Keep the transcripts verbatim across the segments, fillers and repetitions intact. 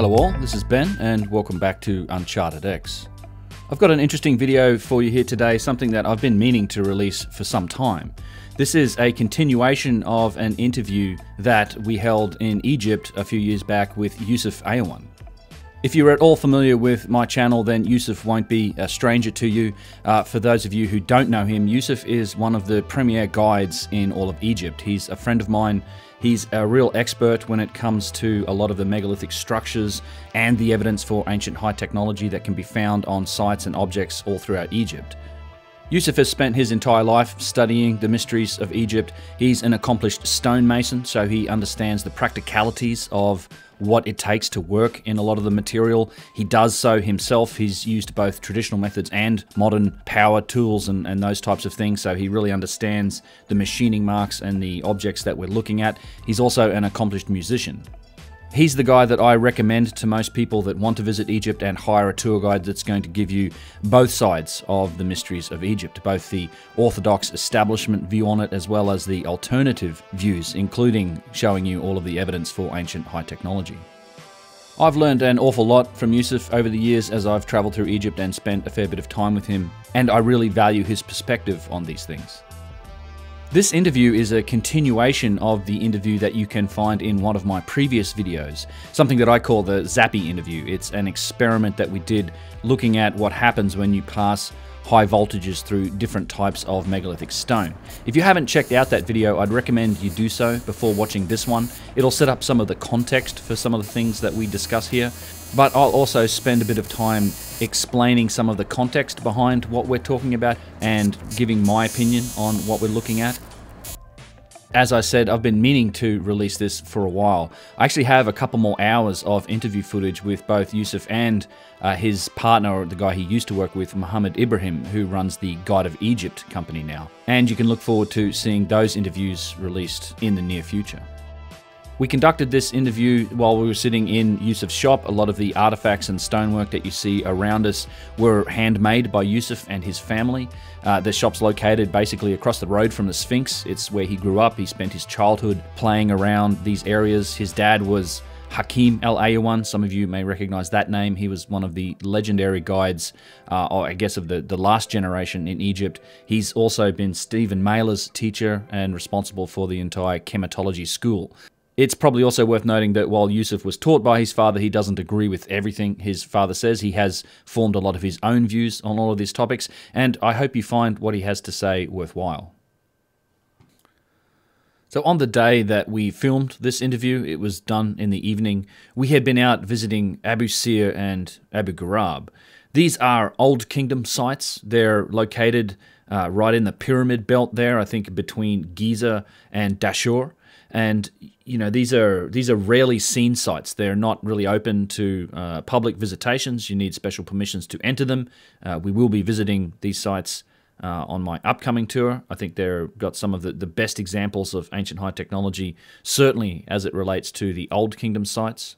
Hello all, this is Ben and welcome back to Uncharted X. I've got an interesting video for you here today, something that I've been meaning to release for some time. This is a continuation of an interview that we held in Egypt a few years back with Yousef Awyan. If you're at all familiar with my channel, then Yousef won't be a stranger to you. Uh, for those of you who don't know him, Yousef is one of the premier guides in all of Egypt. He's a friend of mine. He's a real expert when it comes to a lot of the megalithic structures and the evidence for ancient high technology that can be found on sites and objects all throughout Egypt. Yousef has spent his entire life studying the mysteries of Egypt. He's an accomplished stonemason, so he understands the practicalities of what it takes to work in a lot of the material. He does so himself. He's used both traditional methods and modern power tools and, and those types of things, so he really understands the machining marks and the objects that we're looking at. He's also an accomplished musician. He's the guy that I recommend to most people that want to visit Egypt and hire a tour guide that's going to give you both sides of the mysteries of Egypt, both the orthodox establishment view on it as well as the alternative views, including showing you all of the evidence for ancient high technology. I've learned an awful lot from Yousef over the years as I've traveled through Egypt and spent a fair bit of time with him, and I really value his perspective on these things. This interview is a continuation of the interview that you can find in one of my previous videos, something that I call the Zappy interview. It's an experiment that we did looking at what happens when you pass high voltages through different types of megalithic stone. If you haven't checked out that video, I'd recommend you do so before watching this one. It'll set up some of the context for some of the things that we discuss here, but I'll also spend a bit of time explaining some of the context behind what we're talking about and giving my opinion on what we're looking at. As I said, I've been meaning to release this for a while. I actually have a couple more hours of interview footage with both Yousef and uh, his partner, or the guy he used to work with, Mohammed Ibrahim, who runs the Guide of Egypt company now. And you can look forward to seeing those interviews released in the near future. We conducted this interview while we were sitting in Yousef's shop. A lot of the artifacts and stonework that you see around us were handmade by Yousef and his family. Uh, the shop's located basically across the road from the Sphinx. It's where he grew up. He spent his childhood playing around these areas. His dad was Hakim El Ayyawan. Some of you may recognize that name. He was one of the legendary guides, uh, or I guess of the, the last generation in Egypt. He's also been Stephen Mailer's teacher and responsible for the entire chematology school. It's probably also worth noting that while Yousef was taught by his father, he doesn't agree with everything his father says. He has formed a lot of his own views on all of these topics, and I hope you find what he has to say worthwhile. So on the day that we filmed this interview, it was done in the evening, we had been out visiting Abu Sir and Abu Garab. These are Old Kingdom sites. They're located uh, right in the pyramid belt there, I think between Giza and Dahshur. And, you know, these are these are rarely seen sites. They're not really open to uh, public visitations. You need special permissions to enter them. Uh, we will be visiting these sites uh, on my upcoming tour. I think they've got some of the, the best examples of ancient high technology, certainly as it relates to the Old Kingdom sites.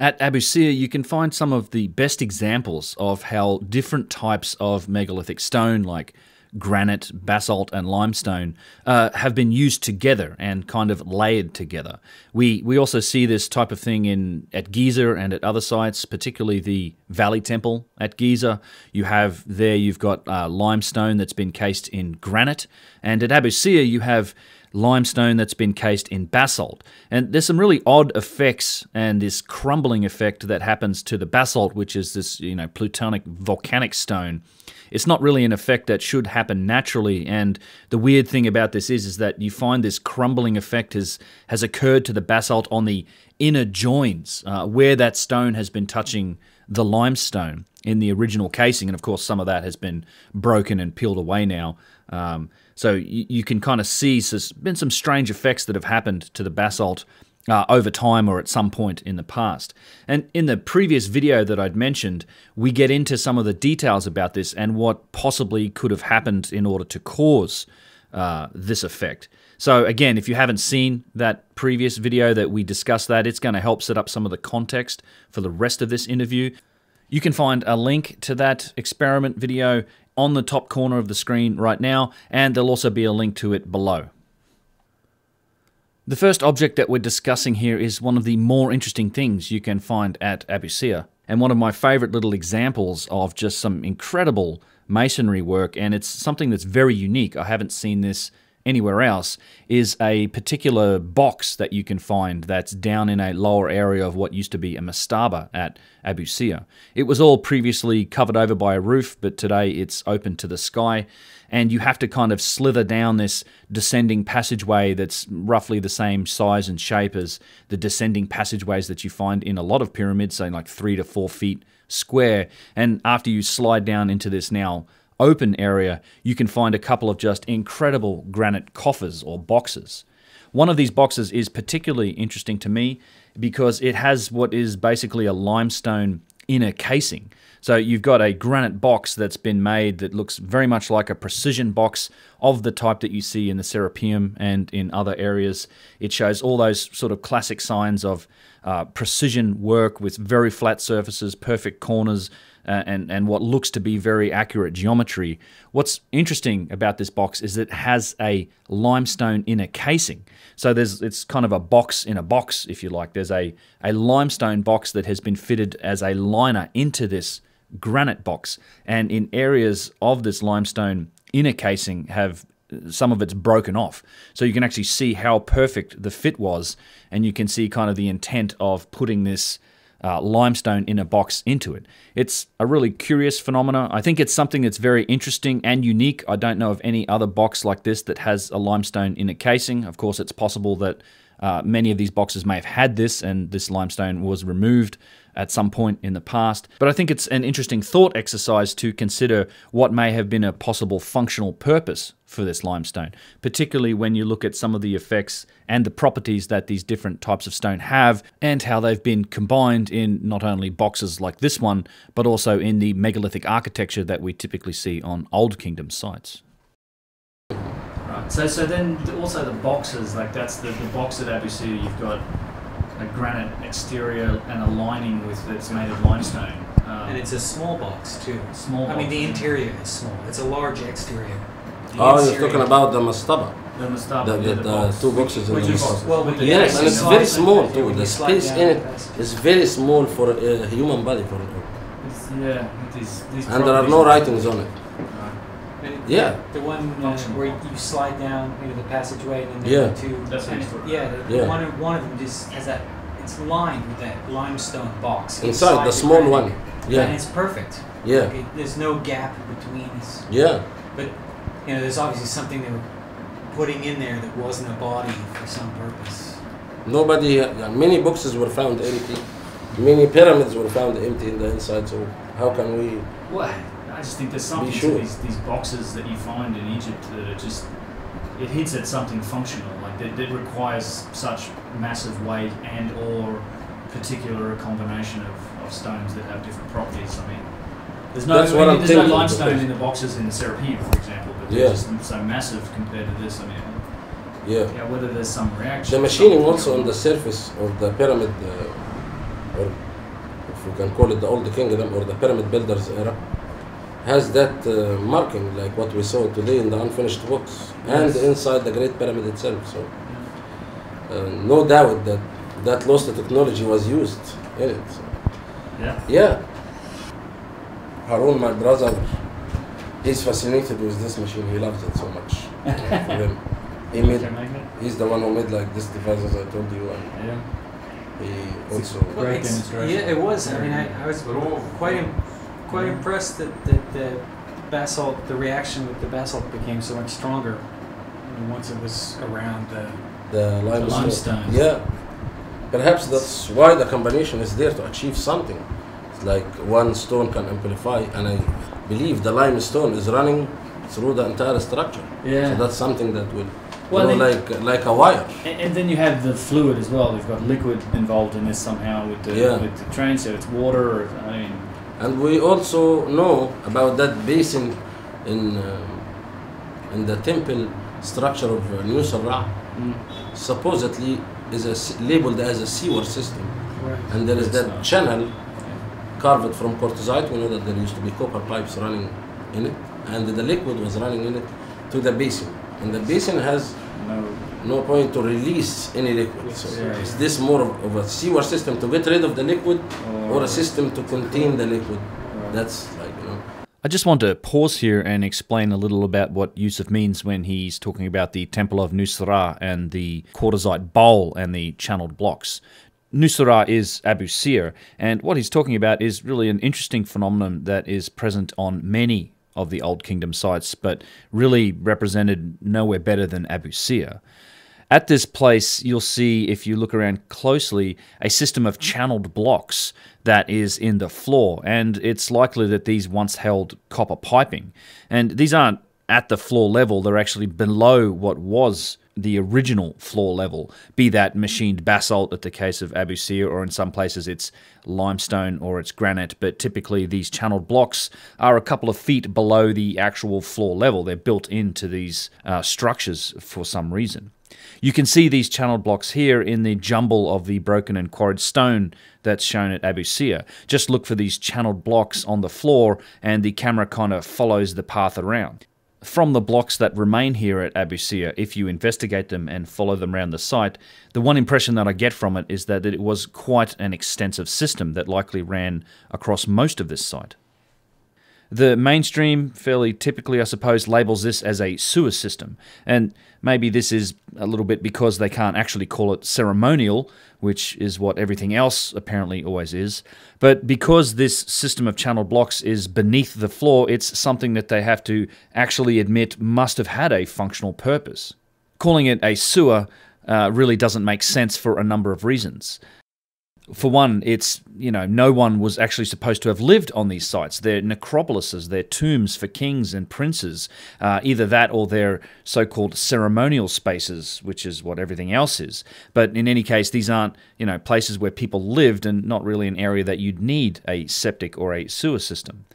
At Abu Sir, you can find some of the best examples of how different types of megalithic stone, like granite, basalt, and limestone uh, have been used together and kind of layered together. We we also see this type of thing in at Giza and at other sites, particularly the Valley Temple at Giza. You have there, you've got uh, limestone that's been cased in granite, and at Abu Sir you have limestone that's been cased in basalt. And there's some really odd effects and this crumbling effect that happens to the basalt, which is this, you know, plutonic volcanic stone. It's not really an effect that should happen naturally, and the weird thing about this is, is that you find this crumbling effect has, has occurred to the basalt on the inner joins, uh, where that stone has been touching the limestone in the original casing, and of course some of that has been broken and peeled away now. Um, so you, you can kind of see so there's been some strange effects that have happened to the basalt Uh, over time or at some point in the past. And in the previous video that I'd mentioned, we get into some of the details about this and what possibly could have happened in order to cause uh, this effect. So again, if you haven't seen that previous video that we discussed that, it's going to help set up some of the context for the rest of this interview. You can find a link to that experiment video on the top corner of the screen right now, and there'll also be a link to it below. The first object that we're discussing here is one of the more interesting things you can find at Abu Sir, and one of my favorite little examples of just some incredible masonry work, and it's something that's very unique. I haven't seen this anywhere else, is a particular box that you can find that's down in a lower area of what used to be a mastaba at Abu Sir. It was all previously covered over by a roof, but today it's open to the sky, and you have to kind of slither down this descending passageway that's roughly the same size and shape as the descending passageways that you find in a lot of pyramids, say like three to four feet square, and after you slide down into this now open area, you can find a couple of just incredible granite coffers or boxes. One of these boxes is particularly interesting to me because it has what is basically a limestone inner casing. So you've got a granite box that's been made that looks very much like a precision box of the type that you see in the Serapeum and in other areas. It shows all those sort of classic signs of uh, precision work with very flat surfaces, perfect corners, Uh, and, and what looks to be very accurate geometry. What's interesting about this box is it has a limestone inner casing. So there's it's kind of a box in a box, if you like. There's a, a limestone box that has been fitted as a liner into this granite box. And in areas of this limestone inner casing have some of it's broken off. So you can actually see how perfect the fit was, and you can see kind of the intent of putting this Uh, limestone in a box into it. It's a really curious phenomena. I think it's something that's very interesting and unique. I don't know of any other box like this that has a limestone in a casing. Of course, it's possible that uh, many of these boxes may have had this and this limestone was removed at some point in the past. But I think it's an interesting thought exercise to consider what may have been a possible functional purpose for this limestone, particularly when you look at some of the effects and the properties that these different types of stone have and how they've been combined in not only boxes like this one, but also in the megalithic architecture that we typically see on Old Kingdom sites. Right, so, so then also the boxes, like that's the, the box at Abu Sir, you've got a granite exterior and a lining with that's made of limestone. Um, and it's a small box too. Small. I mean, the interior is small. It's a large exterior. The oh, you're talking about the mastaba. The mastaba. The, the, the, the box. Two boxes in the mastaba. Well, yes, yeah, and it's very small too. The space in it is very small for a human body. For it's, yeah, it is. These and there are no writings on it. Right. It yeah. The, the one uh, where you slide down into the passageway and then yeah. the two. That's and it, yeah, the, yeah. One of one of them just has that. It's lined with that limestone box. Inside, inside the, the small granite. One. Yeah. And it's perfect. Yeah. Like it, there's no gap between us. Yeah. But. You know, there's obviously something they were putting in there that wasn't a body for some purpose. Nobody, uh, many boxes were found empty. Many pyramids were found empty in the inside, so how can we... Well, I just think there's something sure. to these, these boxes that you find in Egypt that are just... It hits at something functional, like that, that requires such massive weight and or particular combination of, of stones that have different properties. I mean, there's no, That's I mean, what I'm there's no limestone in the boxes in the Serapeum, for example. Yeah. Just so massive compared to this. I mean, yeah. yeah. Whether there's some reaction. The machining also on the surface of the pyramid, uh, or if you can call it the Old Kingdom or the pyramid builders era, has that uh, marking like what we saw today in the unfinished box yes. and inside the Great Pyramid itself. So, yeah. uh, no doubt that that lost technology was used in it. So. Yeah. Yeah. Harun, my brother. He's fascinated with this machine. He loves it so much. he made, he's the one who made like this device, as I told you. And yeah. He also well, great demonstration. Yeah, it was. I mean, I, I was quite im quite impressed that, that the basalt, the reaction with the basalt became so much stronger once it was around the the limestone. limestone. Yeah. Perhaps that's why the combination is there to achieve something. It's like one stone can amplify, and I. believe the limestone is running through the entire structure. Yeah. So that's something that will, well, you know, like like a wire. And, and then you have the fluid as well. You've got liquid involved in this somehow with the, yeah. with the train, so it's water. Or, I mean. And we also know about that basin in um, in the temple structure of uh, New Sirah. Mm. Supposedly is a, labeled as a sewer system, right. and there is it's that not. channel. Carved from quartzite, we know that there used to be copper pipes running in it, and the liquid was running in it to the basin. And the basin has no, no point to release any liquid. Yes. So yeah. Is this more of a sewer system to get rid of the liquid, oh, or a system to contain the liquid? Oh. That's like, you know. I just want to pause here and explain a little about what Yousef means when he's talking about the Temple of Nusra and the quartzite bowl and the channeled blocks. Nusra is Abu Sir, and what he's talking about is really an interesting phenomenon that is present on many of the Old Kingdom sites, but really represented nowhere better than Abu Sir. At this place, you'll see, if you look around closely, a system of channeled blocks that is in the floor, and it's likely that these once held copper piping. And these aren't at the floor level, they're actually below what was the original floor level, be that machined basalt at the case of Abu Sir, or in some places it's limestone or it's granite, but typically these channeled blocks are a couple of feet below the actual floor level. They're built into these uh, structures for some reason. You can see these channeled blocks here in the jumble of the broken and quarried stone that's shown at Abu Sir. Just look for these channeled blocks on the floor and the camera kind of follows the path around. From the blocks that remain here at Abu Sir, if you investigate them and follow them around the site, the one impression that I get from it is that it was quite an extensive system that likely ran across most of this site. The mainstream, fairly typically I suppose, labels this as a sewer system, and maybe this is a little bit because they can't actually call it ceremonial, which is what everything else apparently always is, but because this system of channel blocks is beneath the floor, it's something that they have to actually admit must have had a functional purpose. Calling it a sewer uh, really doesn't make sense for a number of reasons. For one, it's, you know, no one was actually supposed to have lived on these sites. They're necropolises, they're tombs for kings and princes, uh, either that or they're so-called ceremonial spaces, which is what everything else is. But in any case, these aren't, you know, places where people lived and not really an area that you'd need a septic or a sewer system.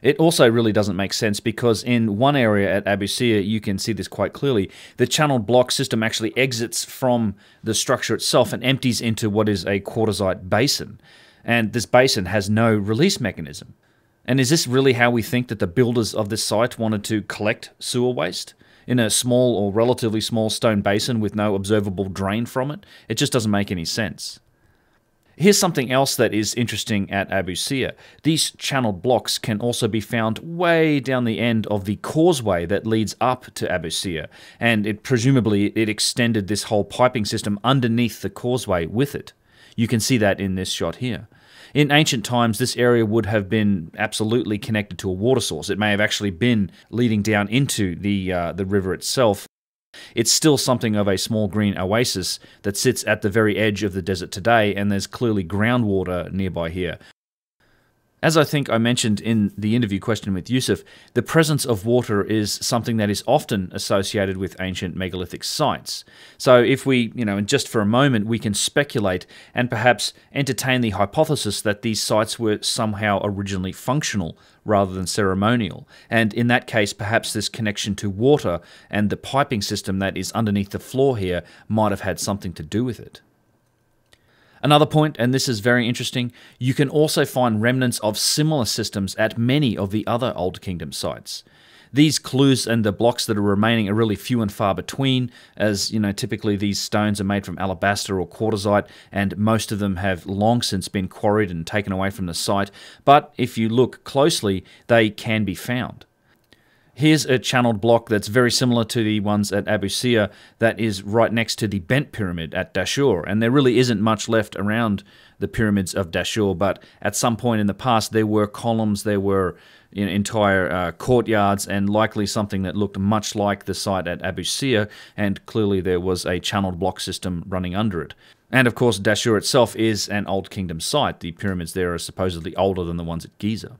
It also really doesn't make sense because in one area at Abu Sir, you can see this quite clearly, the channeled block system actually exits from the structure itself and empties into what is a quartzite basin. And this basin has no release mechanism. And is this really how we think that the builders of this site wanted to collect sewer waste? In a small or relatively small stone basin with no observable drain from it? It just doesn't make any sense. Here's something else that is interesting at Abu Sir. These channeled blocks can also be found way down the end of the causeway that leads up to Abu Sir, and it presumably it extended this whole piping system underneath the causeway with it. You can see that in this shot here. In ancient times, this area would have been absolutely connected to a water source. It may have actually been leading down into the, uh, the river itself. It's still something of a small green oasis that sits at the very edge of the desert today, and there's clearly groundwater nearby here. As I think I mentioned in the interview question with Yousef, the presence of water is something that is often associated with ancient megalithic sites. So if we, you know, and just for a moment, we can speculate and perhaps entertain the hypothesis that these sites were somehow originally functional rather than ceremonial. And in that case, perhaps this connection to water and the piping system that is underneath the floor here might have had something to do with it. Another point, and this is very interesting, you can also find remnants of similar systems at many of the other Old Kingdom sites. These clues and the blocks that are remaining are really few and far between, as you know, typically these stones are made from alabaster or quartzite, and most of them have long since been quarried and taken away from the site, but if you look closely, they can be found. Here's a channeled block that's very similar to the ones at Abu Sir that is right next to the bent pyramid at Dahshur, and there really isn't much left around the pyramids of Dahshur, but at some point in the past there were columns, there were you know, entire uh, courtyards, and likely something that looked much like the site at Abu Sir, and clearly there was a channeled block system running under it. And of course Dahshur itself is an Old Kingdom site. The pyramids there are supposedly older than the ones at Giza.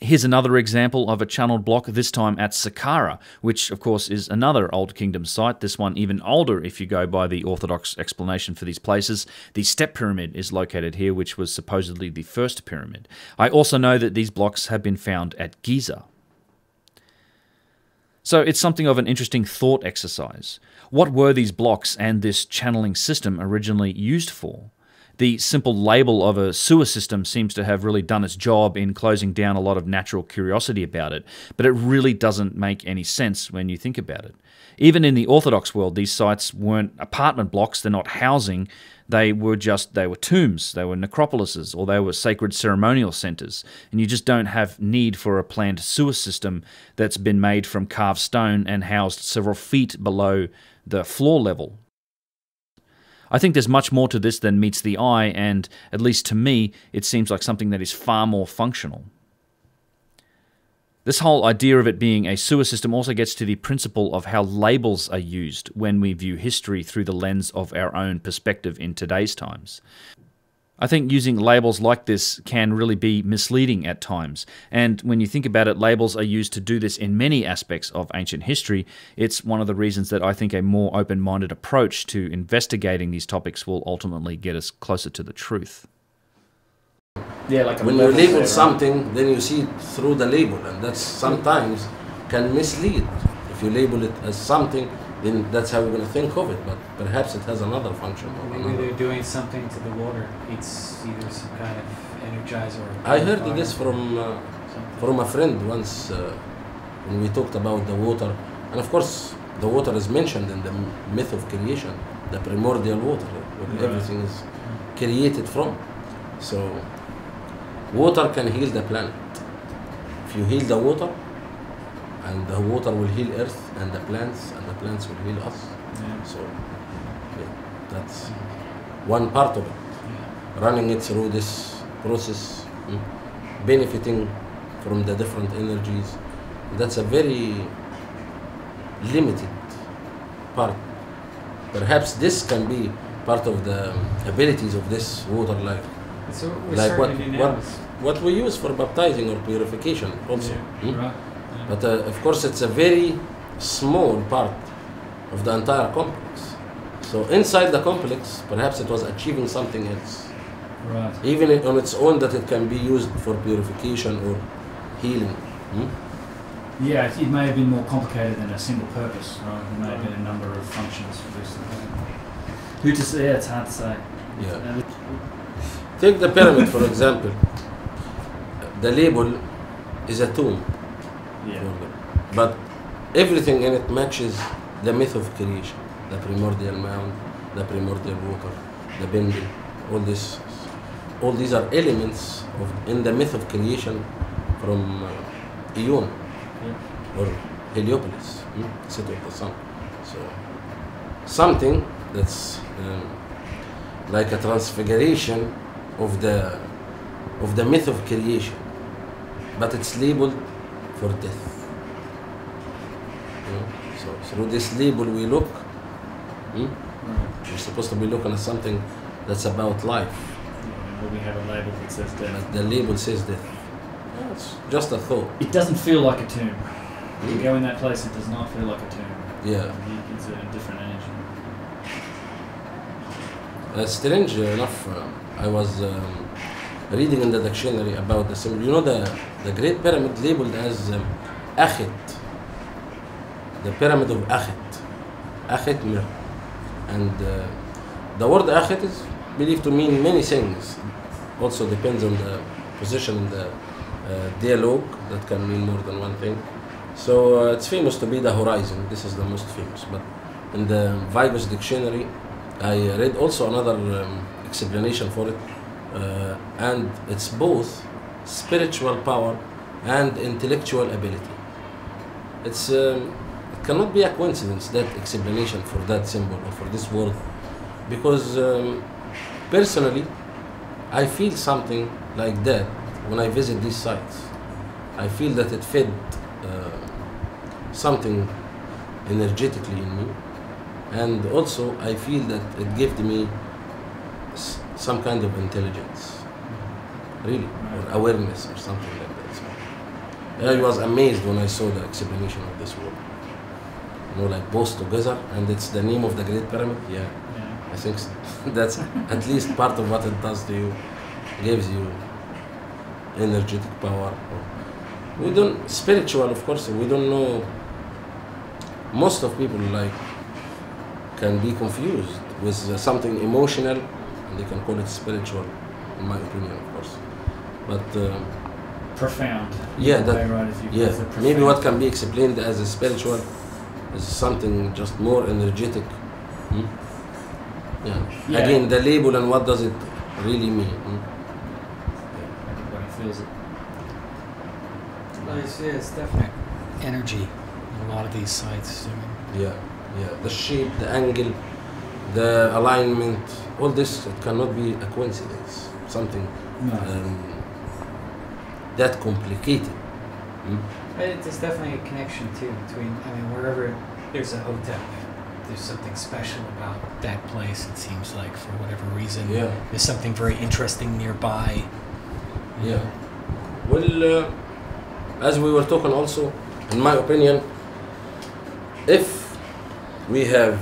Here's another example of a channeled block, this time at Saqqara, which of course is another Old Kingdom site, this one even older if you go by the orthodox explanation for these places. The step pyramid is located here, which was supposedly the first pyramid. I also know that these blocks have been found at Giza. So it's something of an interesting thought exercise. What were these blocks and this channeling system originally used for? the simple label of a sewer system seems to have really done its job in closing down a lot of natural curiosity about it, but it really doesn't make any sense when you think about it. Even in the Orthodox world, these sites weren't apartment blocks, they're not housing, they were just, they were tombs, they were necropolises, or they were sacred ceremonial centers. And you just don't have need for a planned sewer system that's been made from carved stone and housed several feet below the floor level. I think there's much more to this than meets the eye, and, at least to me, it seems like something that is far more functional. This whole idea of it being a sewer system also gets to the principle of how labels are used when we view history through the lens of our own perspective in today's times. I think using labels like this can really be misleading at times, and when you think about it, labels are used to do this in many aspects of ancient history. It's one of the reasons that I think a more open-minded approach to investigating these topics will ultimately get us closer to the truth. Yeah, like when you label something, then you see it through the label, and that sometimes can mislead. If you label it as something, then that's how we're going to think of it, but perhaps it has another function. Or maybe another. They're doing something to the water. It's either some kind of energizer. Or I heard water. This from uh, from a friend once uh, when we talked about the water, and of course the water is mentioned in the myth of creation, the primordial water, where yeah. everything is created from. So water can heal the planet. If you heal the water, and the water will heal Earth and the plants, and the plants will heal us. Yeah. So yeah, that's one part of it. Yeah. Running it through this process, mm, benefiting from the different energies. That's a very limited part. Perhaps this can be part of the abilities of this water life. So like what, what, what we use for baptizing or purification also. Yeah. Mm? Right. But uh, of course, it's a very small part of the entire complex. So inside the complex, perhaps it was achieving something else. Right. Even on its own, that it can be used for purification or healing. Hmm? Yeah, it, it may have been more complicated than a single purpose. Right? There may have been a number of functions for this. Who to say? Yeah, it's hard to say. Yeah. Take the pyramid, for example. The label is a tomb. Yeah. But everything in it matches the myth of creation, the primordial mound, the primordial water, the bending, all this, all these are elements of, in the myth of creation from uh, Eon yeah. or Heliopolis, hmm? city of the sun. So something that's um, like a transfiguration of the of the myth of creation, but it's labeled for death. You know? So through this label we look, hmm? right. we're supposed to be looking at something that's about life. Yeah, and we have a label that says death. But the label says death. Yeah, it's just a thought. It doesn't feel like a tomb. When you go in that place, it does not feel like a tomb. Yeah. It's a different energy. Uh, strange enough, uh, I was um, reading in the dictionary about the symbol. You know, the the Great Pyramid labeled as um, Akhit, the Pyramid of Akhit, Akhit Mir. And uh, the word Akhit is believed to mean many things. Also depends on the position in the uh, dialogue, that can mean more than one thing. So uh, it's famous to be the horizon. This is the most famous. But in the Vigus dictionary, I read also another um, explanation for it. Uh, and it's both spiritual power and intellectual ability. It's um, it cannot be a coincidence, that explanation for that symbol or for this word, because um, personally I feel something like that when I visit these sites. I feel that it fed uh, something energetically in me, and also I feel that it gave me some kind of intelligence, really, or awareness or something like that. So, I was amazed when I saw the explanation of this word. You know, like both together, and it's the name of the Great Pyramid. Yeah, yeah. I think that's at least part of what it does to you. It gives you energetic power. We don't spiritual, of course. We don't know. Most of people like can be confused with something emotional and they can call it spiritual, in my opinion, of course. But um, profound. Yeah, that, right, if you yeah. Profound. Maybe what can be explained as a spiritual is something just more energetic. Hmm? Yeah. yeah. Again, the label and what does it really mean? Hmm? Yeah, everybody feels it. Nice. Yeah, it's definitely energy in a lot of these sites. I mean. Yeah, yeah. The shape, the angle, the alignment, all this, it cannot be a coincidence. Something no. um, that complicated. Hmm? It's definitely a connection too between. I mean, wherever there's a hotel, there's something special about that place. It seems like for whatever reason, yeah. there's something very interesting nearby. Yeah. Well, uh, as we were talking also, in my opinion, if we have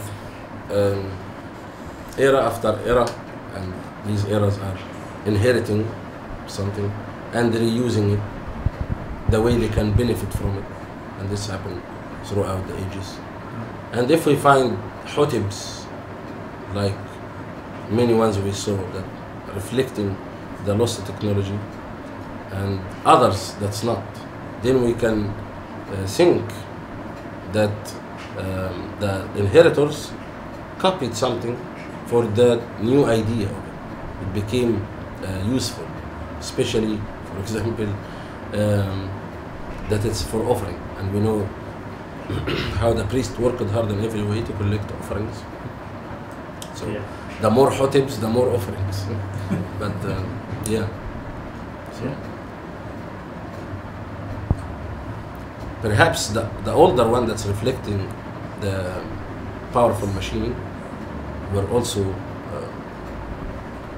um, era after era, and these eras are inheriting something and reusing it the way they can benefit from it, and this happened throughout the ages. And if we find hotibs, like many ones we saw, that reflecting the lost technology, and others that's not, then we can uh, think that um, the inheritors copied something for the new idea. It became uh, useful, especially, for example, um, that it's for offering. And we know how the priest worked hard in every way to collect offerings. So yeah. the more hotibs, the more offerings. But uh, yeah. So. yeah. Perhaps the, the older one that's reflecting the powerful machining were also uh,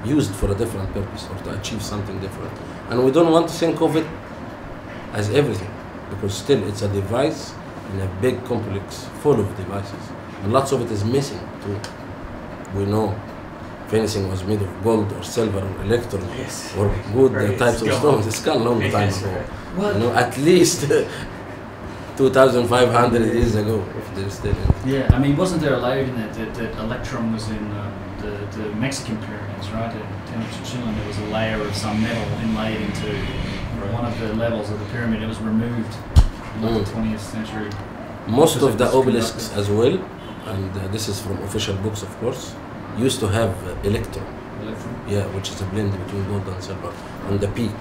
used for a different purpose or to achieve something different. And we don't want to think of it as everything, because still it's a device in a big complex full of devices. And lots of it is missing too. We know if anything was made of gold or silver or electron yes. or wood right. types it's of stones, it's gone a long time yes. ago. Well, you know, at least two thousand five hundred years ago, if they're still in. Yeah, I mean, wasn't there a layer in that that, that electron was in um, the, the Mexican pyramids, right? In Chichén, there was a layer of some metal inlaid into right. one of the levels of the pyramid. It was removed in mm. the twentieth century. Most of the obelisks conducted. as well, and uh, this is from official books, of course, used to have uh, electron. Electron? Yeah, which is a blend between gold and silver on the peak.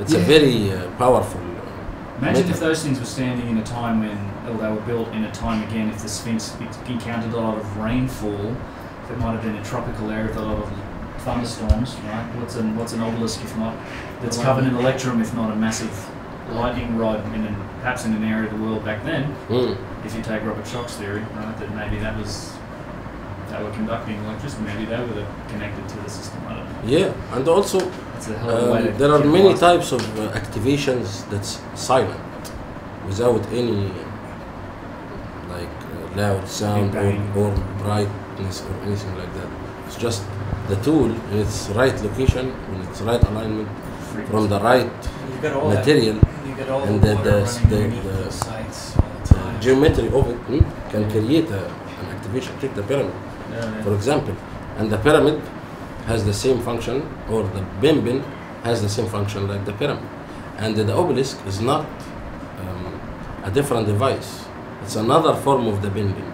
It's yeah. a very uh, powerful. Uh, Imagine method. if those things were standing in a time when, or they were built in a time again, if the Sphinx encountered a lot of rainfall, if it might have been a tropical area with a lot of thunderstorms, right? What's an what's an obelisk if not that's covered in electrum, if not a massive lightning rod, in an, perhaps in an area of the world back then, mm. if you take Robert Schoch's theory, right, that maybe that was they were conducting electricity, maybe they were connected to the system. I don't know. Yeah, and also. Um, there are many types of uh, activations that's silent, without any like uh, loud sound or, or brightness or anything like that. It's just the tool in its right location, in its right alignment, from the right material, and the, the, the, the, the geometry of it hmm, can create a, an activation. Take the pyramid, yeah, yeah. for example, and the pyramid has the same function, or the bimbin has the same function like the pyramid. And the obelisk is not um, a different device. It's another form of the bimbin,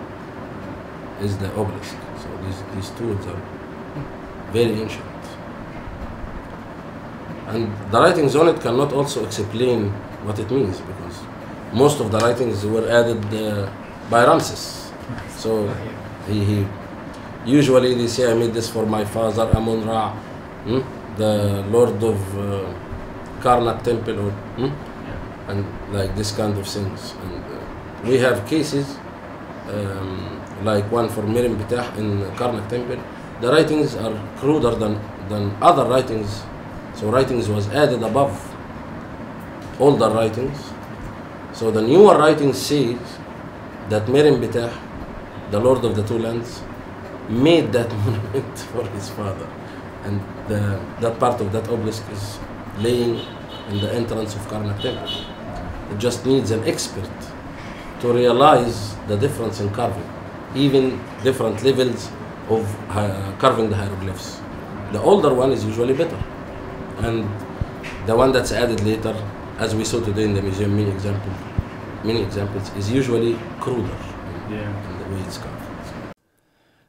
is the obelisk. So these, these tools are very ancient. And the writings on it cannot also explain what it means, because most of the writings were added uh, by Ramses. So he, he usually they say, I made this for my father, Amun Ra, hmm? the lord of uh, Karnak Temple, or, hmm? yeah. and like this kind of things. And uh, we have cases, um, like one for Merenptah in Karnak Temple. The writings are cruder than, than other writings. So writings was added above older writings. So the newer writing says that Merenptah, the lord of the two lands, made that monument for his father, and the, that part of that obelisk is laying in the entrance of Karnak Temple. It just needs an expert to realize the difference in carving, even different levels of uh, carving the hieroglyphs. The older one is usually better, and the one that's added later, as we saw today in the museum, many examples, many examples is usually cruder yeah. in the way it's carved.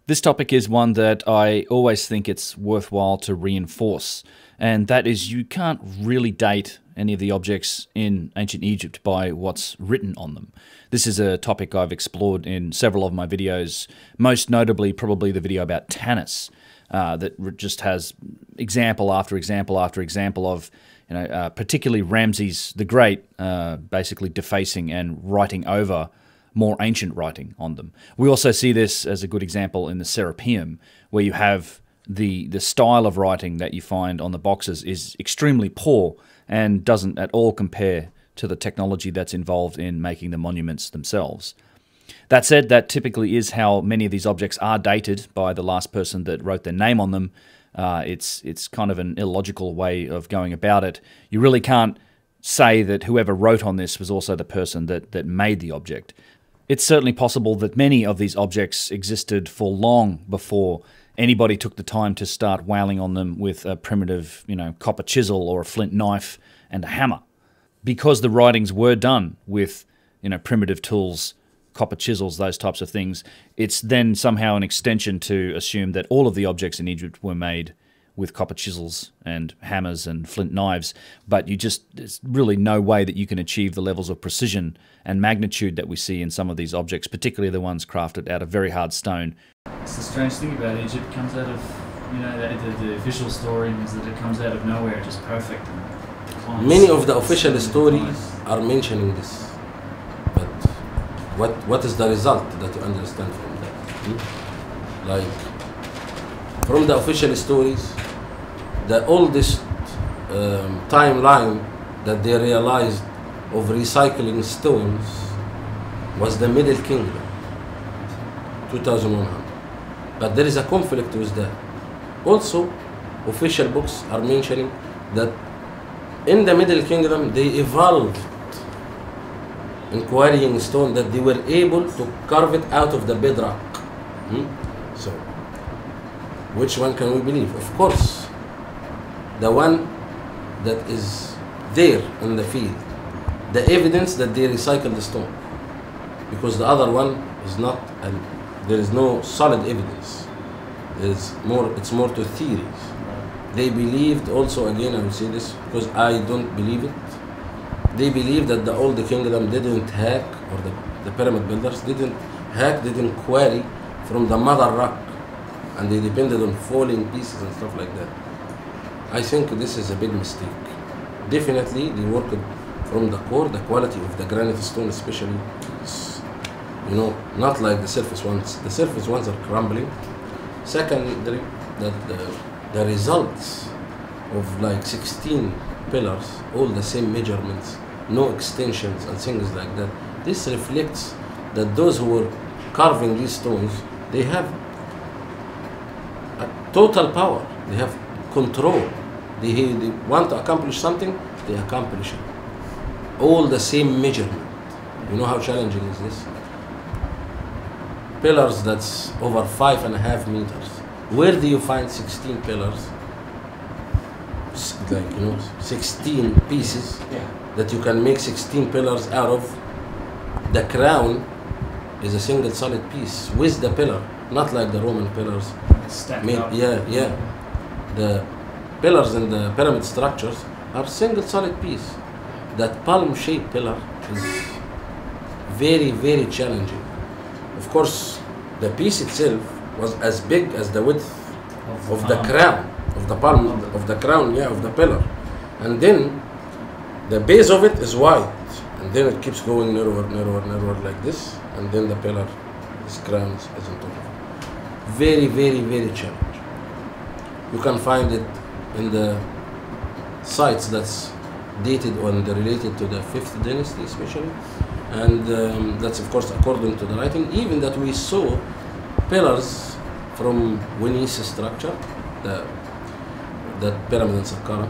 This topic is one that I always think it's worthwhile to reinforce, and that is you can't really date any of the objects in ancient Egypt by what's written on them. This is a topic I've explored in several of my videos, most notably probably the video about Tanis, uh, that just has example after example after example of, you know, uh, particularly Ramses the Great uh, basically defacing and writing over more ancient writing on them. We also see this as a good example in the Serapeum, where you have the the style of writing that you find on the boxes is extremely poor and doesn't at all compare to the technology that's involved in making the monuments themselves. That said, that typically is how many of these objects are dated by the last person that wrote their name on them. Uh, it's, it's kind of an illogical way of going about it. You really can't say that whoever wrote on this was also the person that, that made the object. It's certainly possible that many of these objects existed for long before anybody took the time to start whaling on them with a primitive, you know, copper chisel or a flint knife and a hammer. Because the writings were done with, you know, primitive tools, copper chisels, those types of things, it's then somehow an extension to assume that all of the objects in Egypt were made with copper chisels and hammers and flint knives, but you just, there's really no way that you can achieve the levels of precision and magnitude that we see in some of these objects, particularly the ones crafted out of very hard stone. It's the strange thing about Egypt, it comes out of, you know, the, the, the official story is that it comes out of nowhere, just perfect. And many of the official stories are mentioning this, but what what is the result that you understand from that? Hmm? Like, from the official stories, the oldest um, timeline that they realized of recycling stones was the Middle Kingdom, two thousand one hundred. But there is a conflict with that. Also, official books are mentioning that in the Middle Kingdom they evolved in quarrying stone, that they were able to carve it out of the bedrock. Hmm? So, which one can we believe? Of course, the one that is there in the field, the evidence that they recycled the stone, because the other one is not, and there is no solid evidence. It's more, it's more to theories. They believed also, again I will say this because I don't believe it, they believed that the old kingdom didn't hack, or the, the pyramid builders didn't hack, didn't quarry from the mother rock, and they depended on falling pieces and stuff like that. I think this is a big mistake. Definitely, they worked from the core. The quality of the granite stone, especially, is, you know, not like the surface ones. The surface ones are crumbling. Secondly, that the, the results of like sixteen pillars, all the same measurements, no extensions and things like that. This reflects that those who were carving these stones, they have a total power. They have control. They, they want to accomplish something, they accomplish it. All the same measurement. You know how challenging is this? Pillars that's over five and a half meters. Where do you find sixteen pillars? Like, you know, sixteen pieces yeah. that you can make sixteen pillars out of. The crown is a single solid piece with the pillar, not like the Roman pillars. Stacked made, up. Yeah, yeah. The pillars in the pyramid structures are single solid piece. That palm-shaped pillar is very, very challenging. Of course, the piece itself was as big as the width of the, of the crown, of the palm, of the crown, yeah, of the pillar. And then the base of it is wide, and then it keeps going narrower, narrower, narrower like this, and then the pillar is crowned as on top of it. Very, very, very challenging. You can find it in the sites that's dated on the related to the fifth dynasty, especially, and um, that's of course according to the writing. Even that we saw pillars from Winis structure, the that pyramid in Saqqara,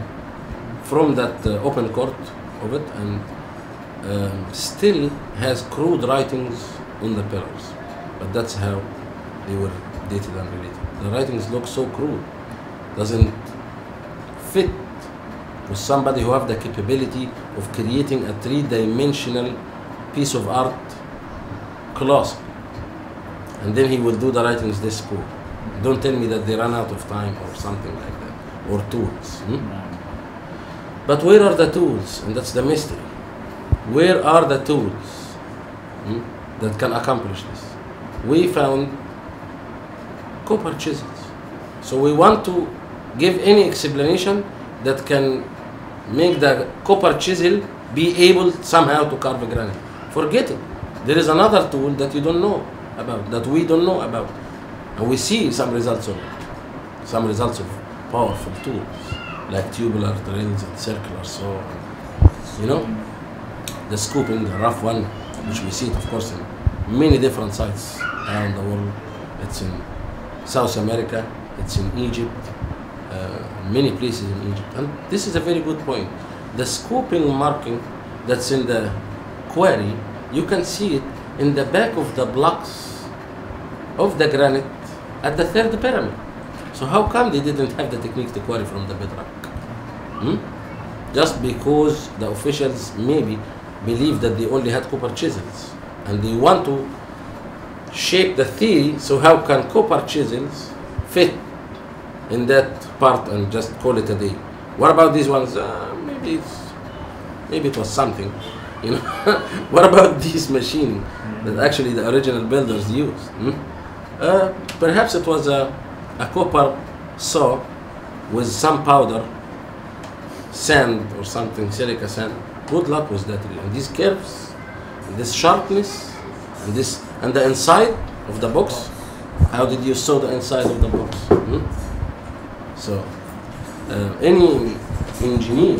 from that uh, open court of it, and um, still has crude writings on the pillars. But that's how they were dated and related. The writings look so crude, doesn't fit with somebody who have the capability of creating a three-dimensional piece of art colossal. And then he will do the writings this cool. Don't tell me that they run out of time or something like that, or tools. Hmm? But where are the tools? And that's the mystery. Where are the tools hmm, that can accomplish this? We found copper chisels. So we want to give any explanation that can make the copper chisel be able somehow to carve a granite. Forget it. There is another tool that you don't know about, that we don't know about. And we see some results of it. Some results of powerful tools, like tubular drills and circular saw, you know? The scooping, the rough one, which we see it, of course, in many different sites around the world. It's in South America, it's in Egypt, uh, many places in Egypt. And this is a very good point. The scooping marking that's in the quarry, you can see it in the back of the blocks of the granite at the third pyramid. So how come they didn't have the technique to quarry from the bedrock? Hmm? Just because the officials maybe believe that they only had copper chisels, and they want to shape the theory, so how can copper chisels fit in that part and just call it a day? What about these ones? Uh, maybe it's, maybe it was something, you know. What about these machines that actually the original builders used? Hmm? Uh, perhaps it was a, a copper saw with some powder, sand or something, silica sand. Good luck with that. And these curves, and this sharpness, and this, and the inside of the box. How did you sew the inside of the box? Hmm? So, uh, any engineer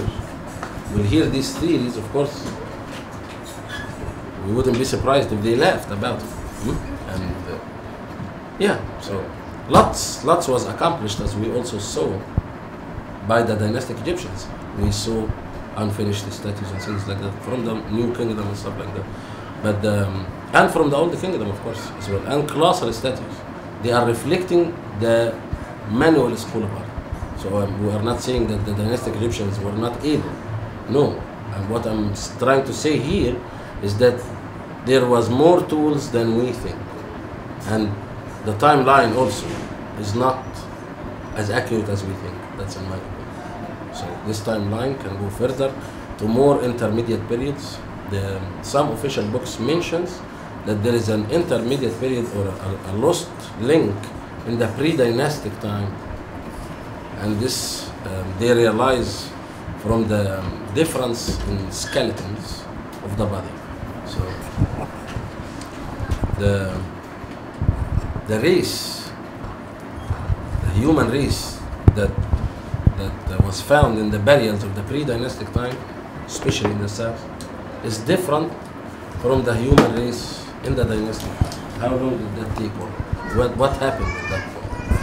will hear these theories, of course. We wouldn't be surprised if they laughed about it. Hmm? And uh, yeah, so lots, lots was accomplished, as we also saw by the dynastic Egyptians. We saw unfinished statues and things like that from the New Kingdom and stuff like that, but um, and from the Old Kingdom, of course, as well, and colossal statues. They are reflecting the manual school of art. So um, we are not saying that the dynastic Egyptians were not able. No, and what I'm trying to say here is that there was more tools than we think, and the timeline also is not as accurate as we think. That's in my opinion. So this timeline can go further to more intermediate periods. The, some official books mentions that there is an intermediate period or a, a lost link in the pre-dynastic time. And this um, they realize from the um, difference in skeletons of the body. So the, the race, the human race that that was found in the burials of the pre-dynastic time, especially in the south, is different from the human race in the dynastic time. How long did that take? Or what, what happened at that point?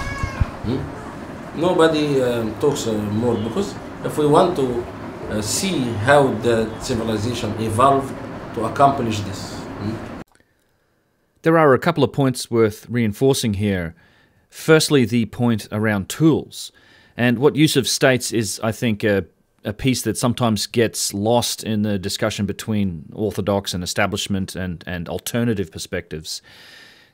Hmm? Nobody um, talks uh, more, because if we want to uh, see how the civilization evolved to accomplish this. Hmm? There are a couple of points worth reinforcing here. Firstly, the point around tools. And what Yousef states is, I think, a, a piece that sometimes gets lost in the discussion between orthodox and establishment and, and alternative perspectives,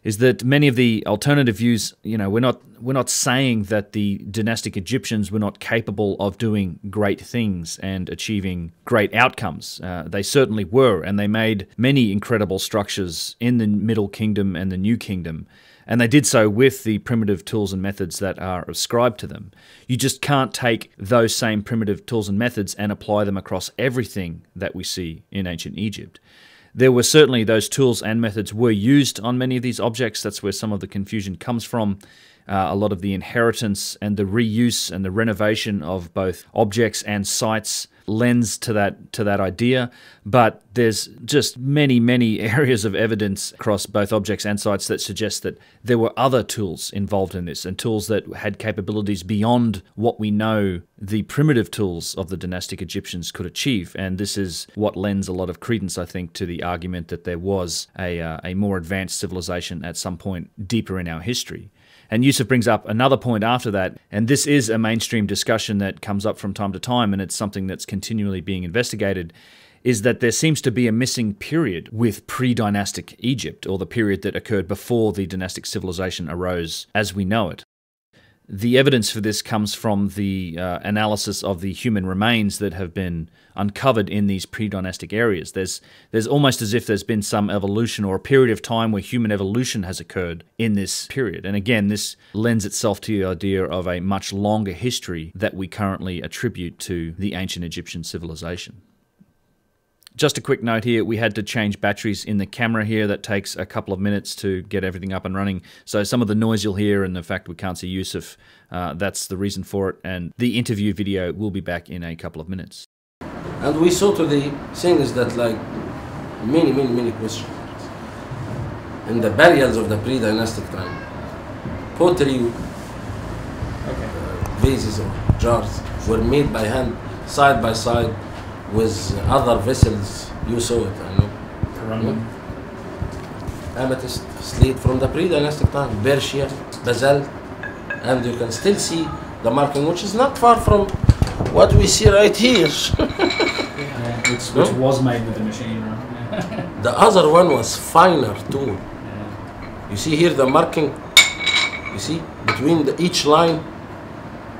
is that many of the alternative views, you know, we're not, we're not saying that the dynastic Egyptians were not capable of doing great things and achieving great outcomes. Uh, they certainly were, and they made many incredible structures in the Middle Kingdom and the New Kingdom. And they did so with the primitive tools and methods that are ascribed to them. You just can't take those same primitive tools and methods and apply them across everything that we see in ancient Egypt. There were certainly those tools and methods were used on many of these objects. That's where some of the confusion comes from. Uh, a lot of the inheritance and the reuse and the renovation of both objects and sites lends to that to that idea, but there's just many, many areas of evidence across both objects and sites that suggest that there were other tools involved in this, and tools that had capabilities beyond what we know the primitive tools of the dynastic Egyptians could achieve. And this is what lends a lot of credence, I think, to the argument that there was a, uh, a more advanced civilization at some point deeper in our history. And Yousef brings up another point after that, and this is a mainstream discussion that comes up from time to time, and it's something that's continually being investigated, is that there seems to be a missing period with pre-dynastic Egypt, or the period that occurred before the dynastic civilization arose as we know it. The evidence for this comes from the uh, analysis of the human remains that have been uncovered in these pre-dynastic areas. There's, there's almost as if there's been some evolution or a period of time where human evolution has occurred in this period. And again, this lends itself to the idea of a much longer history that we currently attribute to the ancient Egyptian civilization. Just a quick note here, we had to change batteries in the camera here. That takes a couple of minutes to get everything up and running. So some of the noise you'll hear and the fact we can't see Yousef, uh, that's the reason for it. And the interview video will be back in a couple of minutes. And we saw to the things that like many, many, many questions. And the burials of the pre-dynastic time. Pottery, okay. uh, vases or jars were made by hand, side by side, with other vessels. You saw it, I know. Corundum. Amethyst, slate from the pre-dynastic time, Bercia, basalt, and you can still see the marking, which is not far from what we see right here. Yeah, which, which no? was made with the machine, right? The other one was finer too. Yeah. You see here the marking, you see, between the, each line.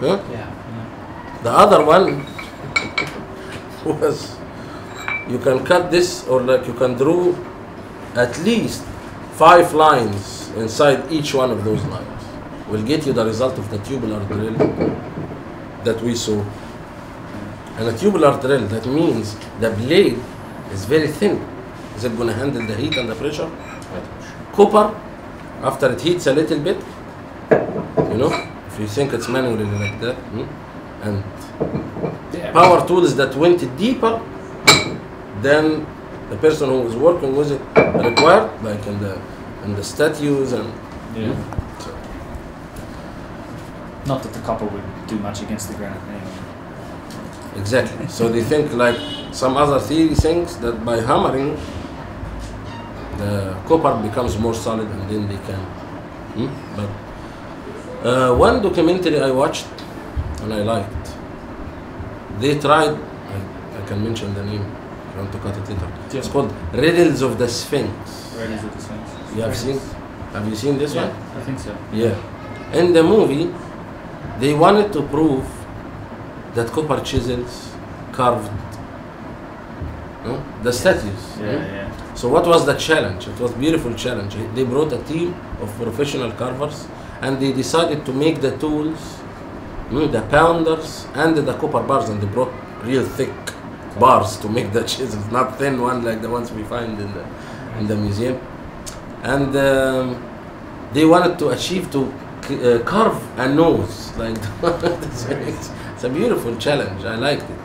Huh? Yeah, yeah. The other one, was you can cut this, or like you can draw at least five lines inside each one of those lines. Will get you the result of the tubular drill that we saw. And a tubular drill, that means the blade is very thin. Is it going to handle the heat and the pressure? Copper, after it heats a little bit, you know, if you think it's manually like that, and power tools that went deeper than the person who was working with it required, like in the in the statues and yeah. So. Not that the copper would do much against the granite anyway. Exactly. So they think like some other theory thinks that by hammering the copper becomes more solid and then they can. Hmm? But uh, one documentary I watched and I liked. They tried, I, I can mention the name, I want to cut it later. Yeah. It's called Riddles of the Sphinx. Riddles of the Sphinx. You have seen? Have you seen this yeah, one? I think so. Yeah. In the movie, they wanted to prove that copper chisels carved no, the statues. Yeah, no? yeah. So what was the challenge? It was a beautiful challenge. They brought a team of professional carvers and they decided to make the tools, the pounders and the copper bars, and they brought real thick bars to make the chisels, not thin one like the ones we find in the in the museum. And um, they wanted to achieve to uh, carve a nose like it's, it's a beautiful challenge. I liked it.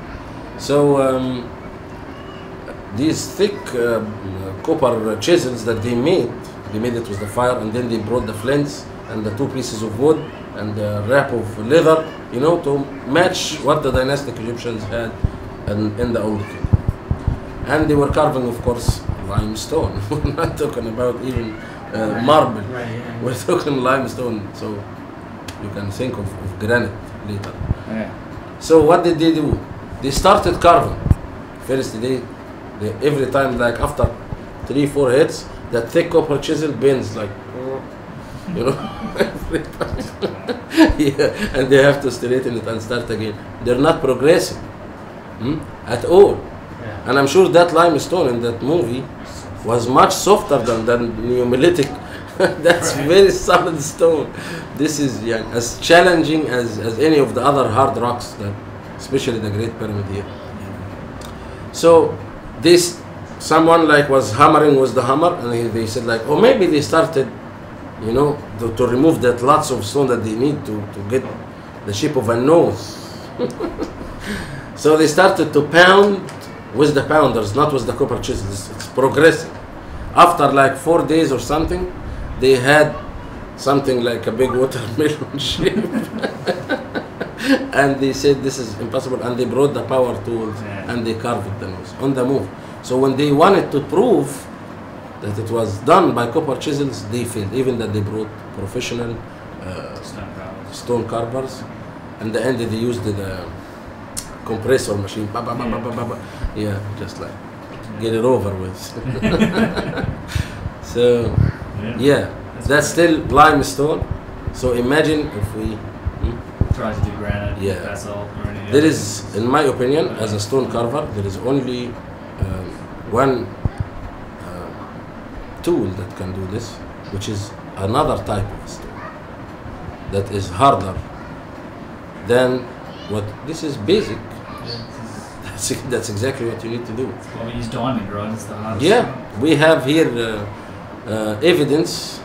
So um, these thick uh, copper chisels that they made, they made it with the fire, and then they brought the flints and the two pieces of wood and the wrap of leather, you know, to match what the dynastic Egyptians had in, in the old kingdom. And they were carving, of course, limestone. We're not talking about even uh, right. marble. Right, yeah. We're talking limestone, so you can think of, of granite later. Yeah. So what did they do? They started carving. First, they, they every time, like after three, four hits, that thick copper chisel bends, like, you know, every time. Yeah, and they have to straighten it and start again. They're not progressing hmm, at all. Yeah. And I'm sure that limestone in that movie was much softer than the nummulitic. That's right. Very solid stone. This is yeah, as challenging as, as any of the other hard rocks, that, especially the Great Pyramid here. Yeah. So this, someone like was hammering with the hammer, and they, they said like, oh, maybe they started, you know, to, to remove that lots of stone that they need to, to get the shape of a nose. So they started to pound with the pounders, not with the copper chisels. It's progressive. After like four days or something, they had something like a big watermelon shape. And they said this is impossible, and they brought the power tools and they carved the nose on the move. So when they wanted to prove that it was done by copper chisels, they failed, even that they brought professional uh, uh, stone carvers. And the end they used the compressor machine. Ba, ba, ba, ba, ba, ba. Yeah, just like get it over with. So yeah, yeah. That's, that's still limestone. So imagine if we hmm? try to do granite, yeah. Basalt, or anything. There is, in my opinion, as a stone carver, there is only um, one uh, tool that can do this, which is another type of stone that is harder than what this is basic. Yeah, this is that's, that's exactly what you need to do. Well, we use diamond, right? It's the hardest. Yeah, we have here uh, uh, evidence.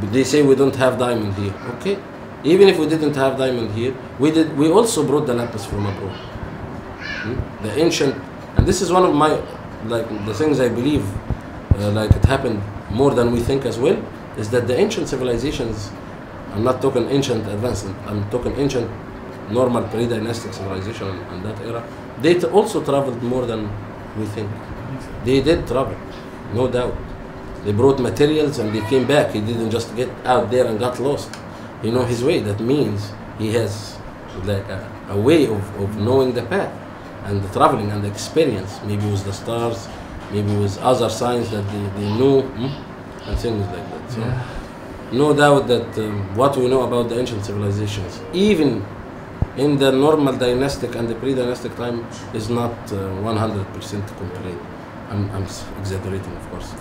They say we don't have diamond here. Okay, even if we didn't have diamond here, we did. We also brought the lapis from abroad. Hmm? The ancient, and this is one of my, like the things I believe, uh, like it happened more than we think as well, is that the ancient civilizations. I'm not talking ancient advanced. I'm talking ancient, normal pre-dynastic civilization and that era. They also traveled more than we think. They did travel, no doubt. They brought materials and they came back. He didn't just get out there and got lost. You know his way. That means he has like a, a way of, of knowing the path and the traveling and the experience. Maybe with the stars, maybe with other signs that they, they knew, hmm? and things like that. So yeah. No doubt that um, what we know about the ancient civilizations, even in the normal dynastic and the pre-dynastic time, is not uh, one hundred percent complete. I'm, I'm exaggerating, of course.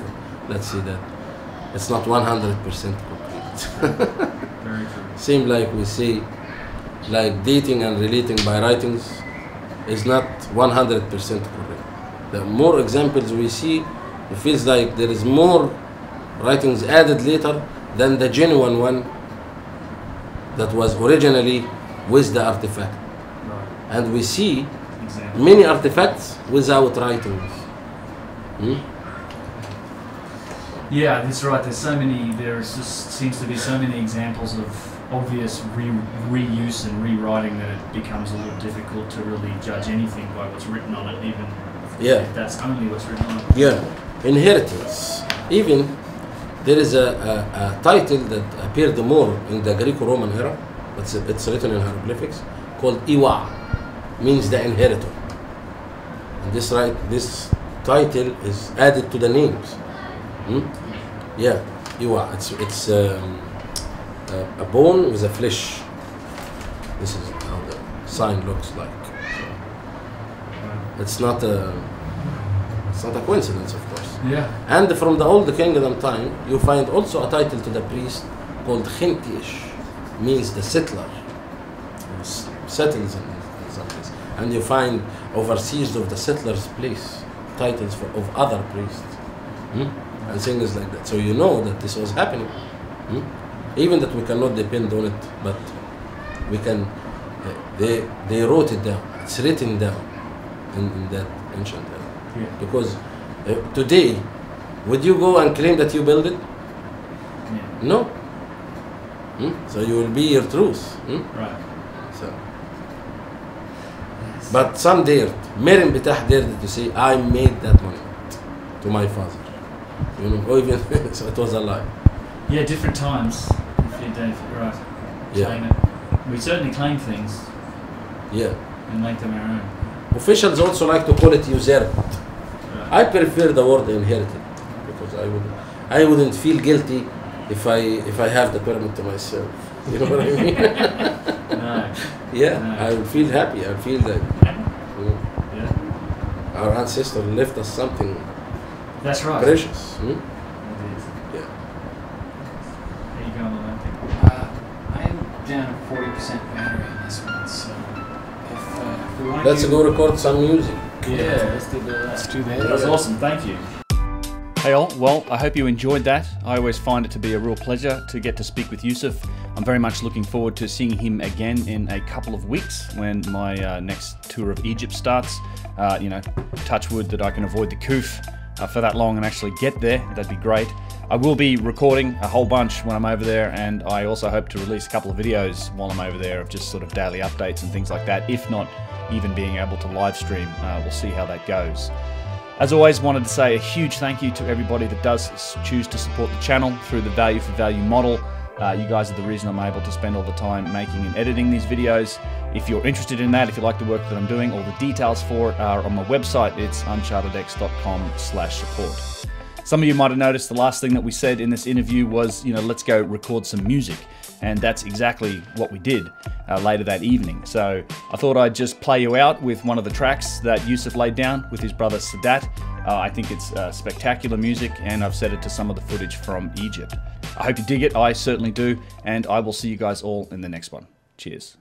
Let's see that it's not one hundred percent complete. Very true. Seems like we see, like dating and relating by writings is not one hundred percent correct. The more examples we see, it feels like there is more writings added later than the genuine one that was originally with the artifact. Right. And we see exactly. Many artifacts without writings. Hmm? Yeah, that's right. There's so many. There just seems to be so many examples of obvious re reuse and rewriting that it becomes a little difficult to really judge anything by what's written on it, even yeah. if that's only what's written on it. Yeah, inheritance. Even there is a, a, a title that appeared more in the Greco-Roman era. It's, it's written in hieroglyphics called Iwa, means the inheritor. And this right, this title is added to the names. Hmm? Yeah, Iwa. It's it's um, a, a bone with a flesh. This is how the sign looks like. So it's not a it's not a coincidence, of course. Yeah. And from the old kingdom time, you find also a title to the priest called Khintish, means the settler, settles in, in some place. And you find overseers of the settlers' place, titles for, of other priests. Hmm? And things like that. So you know that this was happening. Hmm? Even that we cannot depend on it, but we can. Uh, they they wrote it down. It's written down in, in that ancient era. Yeah. Because uh, today, would you go and claim that you built it? Yeah. No. Hmm? So you will be your truth. Hmm? Right. So. Yes. But some dared. Merenptah dared to say, "I made that monument to my father." You know, or even so it was a lie. Yeah, different times. If you don't, right. Yeah. Claim it. We certainly claim things. Yeah. And make them our own. Officials also like to call it usurped. Right. I prefer the word inherited because I would, I wouldn't feel guilty if I if I have the permit to myself. You know what I mean? No. Yeah. No. I would feel happy. I feel that. You know, yeah. Our ancestor left us something. That's right. Precious. Hmm? It is. Yeah. How are you going on that thing? Uh, I am down at forty percent battery on this one, so if, uh, if we want to. Let's go record some music. Yeah, let's do that. Let's do that. That was awesome, thank you. Hey all, well, I hope you enjoyed that. I always find it to be a real pleasure to get to speak with Yousef. I'm very much looking forward to seeing him again in a couple of weeks when my uh, next tour of Egypt starts. Uh, you know, touch wood that I can avoid the Kuf. Uh, for that long and actually get there, that'd be great. I will be recording a whole bunch when I'm over there, and I also hope to release a couple of videos while I'm over there of just sort of daily updates and things like that, if not even being able to live stream. Uh, we'll see how that goes. As always, wanted to say a huge thank you to everybody that does choose to support the channel through the value for value model. Uh, you guys are the reason I'm able to spend all the time making and editing these videos. If you're interested in that, if you like the work that I'm doing, all the details for it are on my website. It's uncharted x dot com slash support. Some of you might have noticed the last thing that we said in this interview was, you know, let's go record some music. And that's exactly what we did uh, later that evening. So I thought I'd just play you out with one of the tracks that Yousef laid down with his brother Sadat. Uh, I think it's uh, spectacular music, and I've set it to some of the footage from Egypt. I hope you dig it, I certainly do, and I will see you guys all in the next one. Cheers.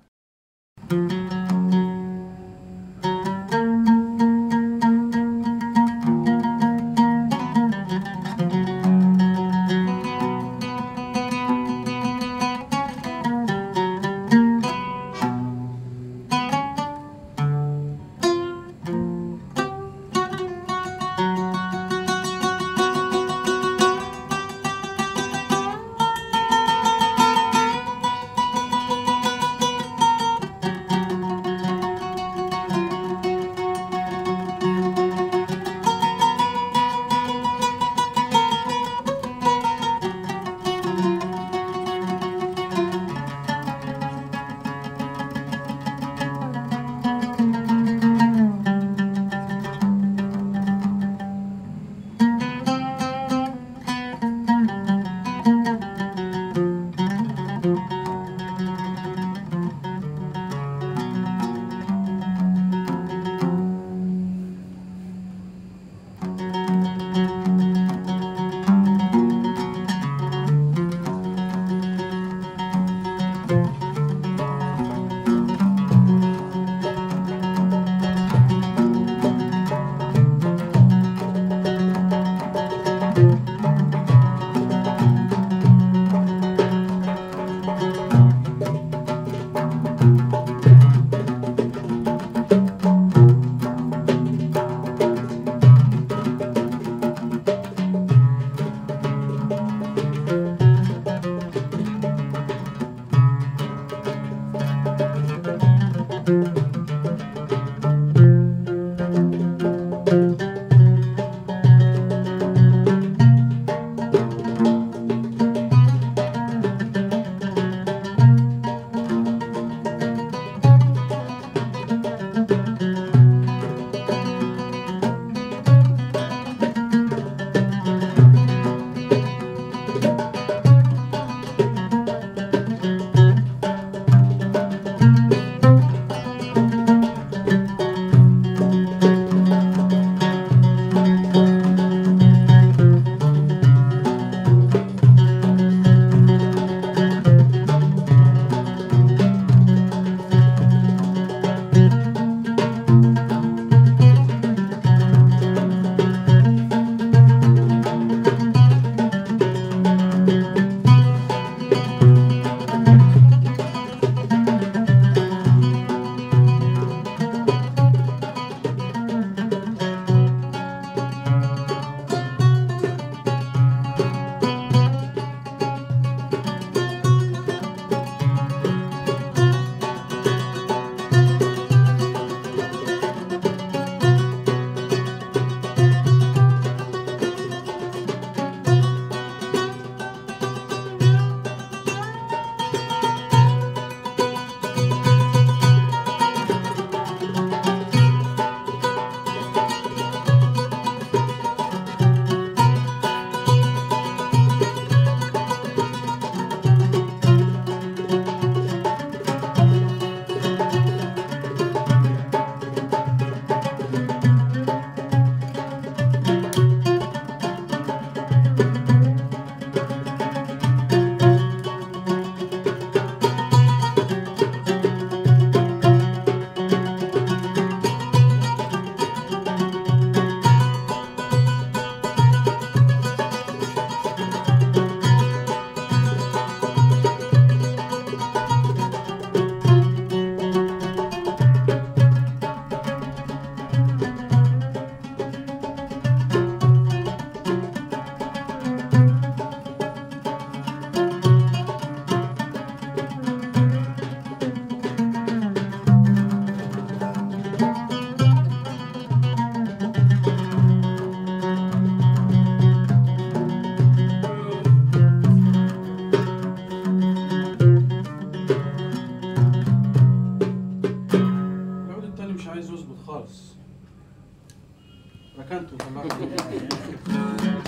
That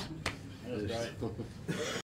was great.